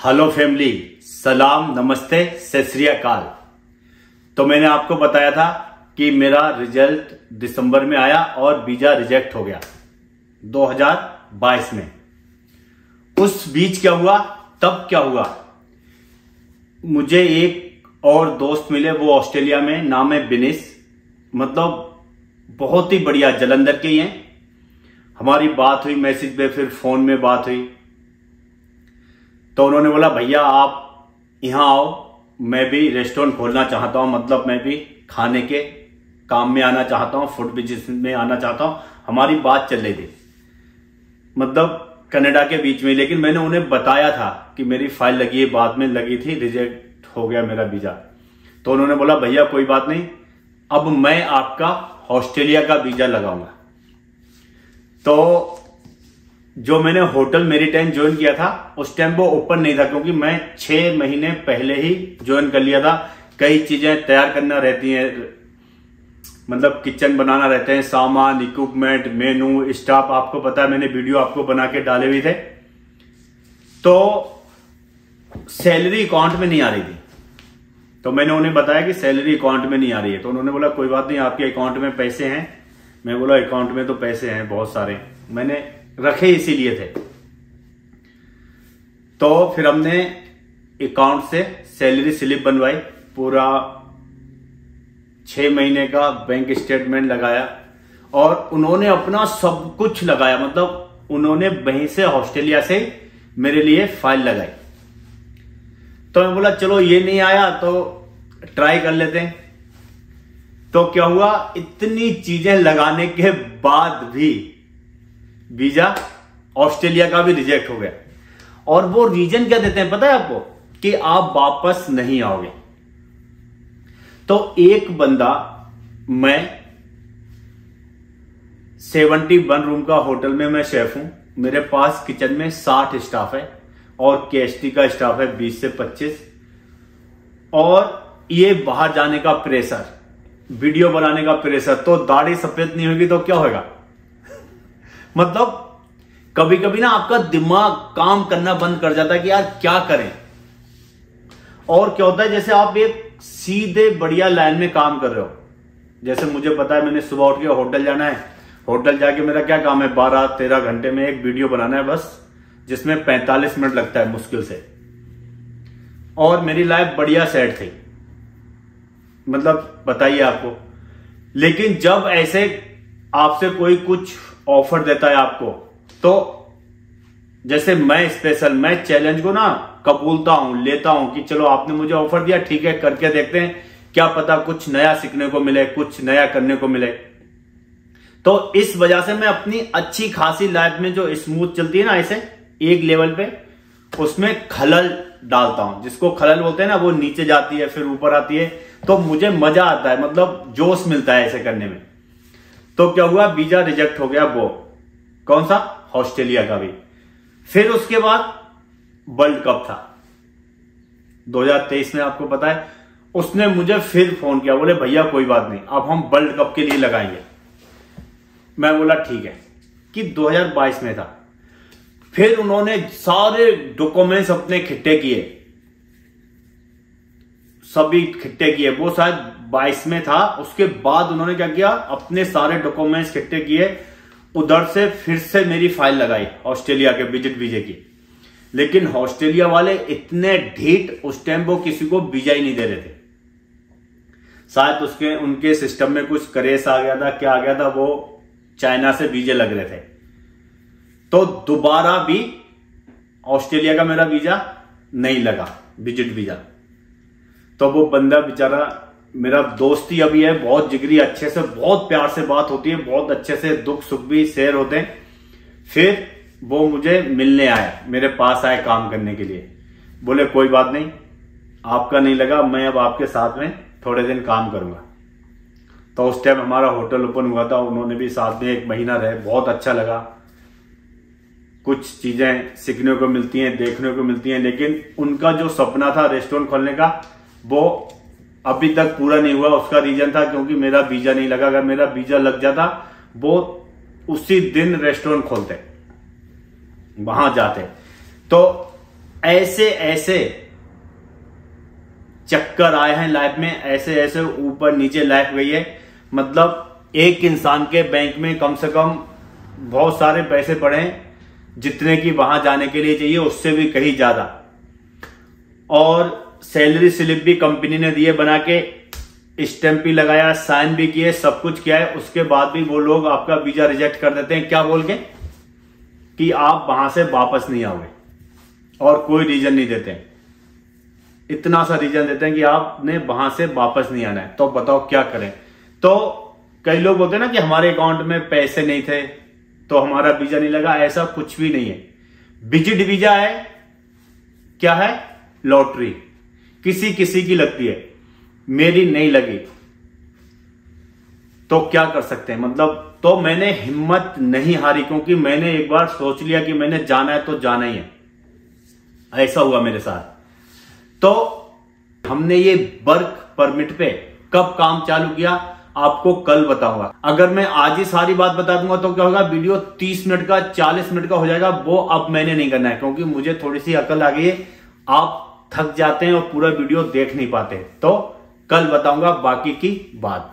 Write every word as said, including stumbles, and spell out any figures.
Hello family, सलाम, नमस्ते, सत श्री अकाल। तो मैंने आपको बताया था कि मेरा रिजल्ट दिसंबर में आया और वीजा रिजेक्ट हो गया दो हज़ार बाईस में। उस बीच क्या हुआ, तब क्या हुआ, मुझे एक और दोस्त मिले, वो ऑस्ट्रेलिया में, नाम है बिनेश, मतलब बहुत ही बढ़िया, जालंधर के ही हैं। हमारी बात हुई मैसेज पे, फिर फोन में बात हुई, तो उन्होंने बोला भैया आप यहाँ आओ, मैं भी रेस्टोरेंट खोलना चाहता हूँ, मतलब मैं भी खाने के काम में आना चाहता हूँ, फूड बिजनेस में आना चाहता हूँ। हमारी बात चल रही थी मतलब कनाडा के बीच में, लेकिन मैंने उन्हें बताया था कि मेरी फाइल लगी है, बाद में लगी थी, रिजेक्ट हो गया मेरा वीजा। तो उन्होंने बोला भैया कोई बात नहीं, अब मैं आपका ऑस्ट्रेलिया का वीजा लगाऊंगा। तो जो मैंने होटल मेरिटाइन ज्वाइन किया था उस टाइम वो ओपन नहीं था, क्योंकि मैं छह महीने पहले ही ज्वाइन कर लिया था। कई चीजें तैयार करना रहती हैं, मतलब किचन बनाना रहते हैं, सामान, इक्विपमेंट, मेनू, स्टाफ, आपको पता है, मैंने वीडियो आपको बना के डाले हुए थे। तो सैलरी अकाउंट में नहीं आ रही थी, तो मैंने उन्हें बताया कि सैलरी अकाउंट में नहीं आ रही है। तो उन्होंने बोला कोई बात नहीं, आपके अकाउंट में पैसे हैं। मैं बोला अकाउंट में तो पैसे हैं बहुत सारे, मैंने रखे इसीलिए थे। तो फिर हमने अकाउंट से सैलरी स्लिप बनवाई, पूरा छह महीने का बैंक स्टेटमेंट लगाया, और उन्होंने अपना सब कुछ लगाया, मतलब उन्होंने वहीं से ऑस्ट्रेलिया से मेरे लिए फाइल लगाई। तो मैं बोला चलो ये नहीं आया तो ट्राई कर लेते हैं। तो क्या हुआ, इतनी चीजें लगाने के बाद भी वीजा ऑस्ट्रेलिया का भी रिजेक्ट हो गया। और वो रीजन क्या देते हैं पता है आपको, कि आप वापस नहीं आओगे। तो एक बंदा, मैं सेवेंटी वन रूम का होटल में मैं शेफ हूं, मेरे पास किचन में साठ स्टाफ है और केएसटी का स्टाफ है बीस से पच्चीस, और ये बाहर जाने का प्रेशर, वीडियो बनाने का प्रेशर। तो दाढ़ी सफेद नहीं होगी तो क्या होगा, मतलब कभी कभी ना आपका दिमाग काम करना बंद कर जाता है कि यार क्या करें। और क्या होता है, जैसे आप एक सीधे बढ़िया लाइन में काम कर रहे हो, जैसे मुझे पता है मैंने सुबह उठ के होटल जाना है, होटल जाके मेरा क्या काम है, बारह तेरह घंटे में एक वीडियो बनाना है बस, जिसमें पैंतालीस मिनट लगता है मुश्किल से। और मेरी लाइफ बढ़िया सेट थी, मतलब बताइए आपको। लेकिन जब ऐसे आपसे कोई कुछ ऑफर देता है आपको, तो जैसे मैं स्पेशल, मैं चैलेंज को ना कबूलता हूं, लेता हूं कि चलो आपने मुझे ऑफर दिया, ठीक है करके देखते हैं, क्या पता कुछ नया सीखने को मिले, कुछ नया करने को मिले। तो इस वजह से मैं अपनी अच्छी खासी लाइफ में जो स्मूथ चलती है ना, ऐसे एक लेवल पे, उसमें खलल डालता हूं, जिसको खलल बोलते हैं ना, वो नीचे जाती है फिर ऊपर आती है। तो मुझे मजा आता है, मतलब जोश मिलता है ऐसे करने में। तो क्या हुआ, वीजा रिजेक्ट हो गया, वो कौन सा, ऑस्ट्रेलिया का भी। फिर उसके बाद वर्ल्ड कप था दो हज़ार तेईस में, आपको पता है। उसने मुझे फिर फोन किया, बोले भैया कोई बात नहीं, अब हम वर्ल्ड कप के लिए लगाएंगे। मैं बोला ठीक है, कि दो हज़ार बाईस में था। फिर उन्होंने सारे डॉक्यूमेंट्स अपने इकट्ठे किए, सभी इकट्ठे किए, वो शायद बाईस में था। उसके बाद उन्होंने क्या किया, अपने सारे डॉक्यूमेंट्स इकट्ठे किए, उधर से फिर से मेरी फाइल लगाई ऑस्ट्रेलिया के विजिट वीजे की। लेकिन ऑस्ट्रेलिया वाले इतने ढीठ, उस टाइम वो किसी को वीजा ही नहीं दे रहे थे, शायद उसके उनके सिस्टम में कुछ क्रेश आ गया था, क्या आ गया था, वो चाइना से वीजे लग रहे थे। तो दोबारा भी ऑस्ट्रेलिया का मेरा वीजा नहीं लगा, विजिट वीजा। तो वो बंदा बेचारा मेरा दोस्त ही अभी है, बहुत जिगरी, अच्छे से, बहुत प्यार से बात होती है, बहुत अच्छे से दुख सुख भी शेयर होते हैं। फिर वो मुझे मिलने आया, मेरे पास आए काम करने के लिए। बोले कोई बात नहीं, आपका नहीं लगा, मैं अब आपके साथ में थोड़े दिन काम करूंगा। तो उस टाइम हमारा होटल ओपन हुआ था, उन्होंने भी साथ में एक महीना रहे, बहुत अच्छा लगा, कुछ चीजें सीखने को मिलती हैं, देखने को मिलती हैं। लेकिन उनका जो सपना था रेस्टोरेंट खोलने का, वो अभी तक पूरा नहीं हुआ। उसका रीजन था क्योंकि मेरा वीजा नहीं लगा, अगर मेरा वीजा लग जाता वो उसी दिन रेस्टोरेंट खोलते, वहां जाते। तो ऐसे ऐसे चक्कर आए हैं लाइफ में, ऐसे ऐसे ऊपर नीचे लाइफ गई है। मतलब एक इंसान के बैंक में कम से कम बहुत सारे पैसे पड़े हैं, जितने की वहां जाने के लिए चाहिए उससे भी कहीं ज्यादा। और सैलरी स्लिप भी कंपनी ने दिए बना के, स्टैंप भी लगाया, साइन भी किए, सब कुछ किया है, उसके बाद भी वो लोग आपका वीजा रिजेक्ट कर देते हैं। क्या बोल के कि आप वहां से वापस नहीं आओगे, और कोई रीजन नहीं देते हैं। इतना सा रीजन देते हैं कि आपने वहां से वापस नहीं आना है। तो बताओ क्या करें। तो कई लोग बोलते हैं ना कि हमारे अकाउंट में पैसे नहीं थे तो हमारा वीजा नहीं लगा। ऐसा कुछ भी नहीं है। विजिट वीजा है, क्या है, लॉटरी। किसी किसी की लगती है, मेरी नहीं लगी, तो क्या कर सकते हैं। मतलब तो मैंने हिम्मत नहीं हारी, क्योंकि मैंने एक बार सोच लिया कि मैंने जाना है तो जाना ही है। ऐसा हुआ मेरे साथ। तो हमने ये वर्क परमिट पे कब काम चालू किया आपको कल बताऊंगा। अगर मैं आज ही सारी बात बता दूंगा तो क्या होगा, वीडियो तीस मिनट का चालीस मिनट का हो जाएगा। वो अब मैंने नहीं करना है, क्योंकि मुझे थोड़ी सी अकल आ गई है। आप थक जाते हैं और पूरा वीडियो देख नहीं पाते। तो कल बताऊंगा बाकी की बात।